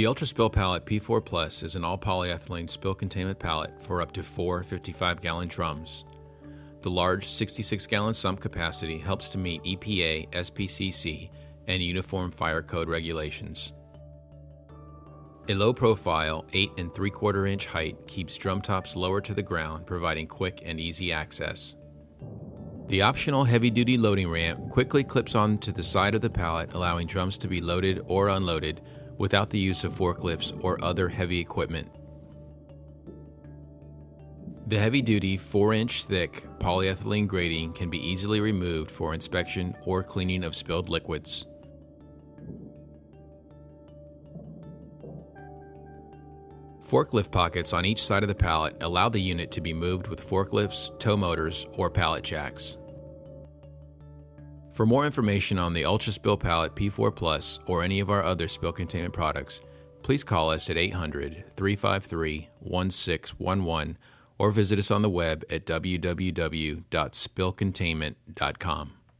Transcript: The Ultra Spill Pallet P4 Plus is an all-polyethylene spill containment pallet for up to 4 55-gallon drums. The large 66-gallon sump capacity helps to meet EPA, SPCC, and Uniform Fire Code regulations. A low-profile 8 3/4-inch height keeps drum tops lower to the ground, providing quick and easy access. The optional heavy-duty loading ramp quickly clips onto the side of the pallet, allowing drums to be loaded or unloaded without the use of forklifts or other heavy equipment. The heavy-duty 4-inch thick polyethylene grating can be easily removed for inspection or cleaning of spilled liquids. Forklift pockets on each side of the pallet allow the unit to be moved with forklifts, tow motors, or pallet jacks. For more information on the Ultra Spill Pallet P4 Plus or any of our other spill containment products, please call us at 800-353-1611 or visit us on the web at www.spillcontainment.com.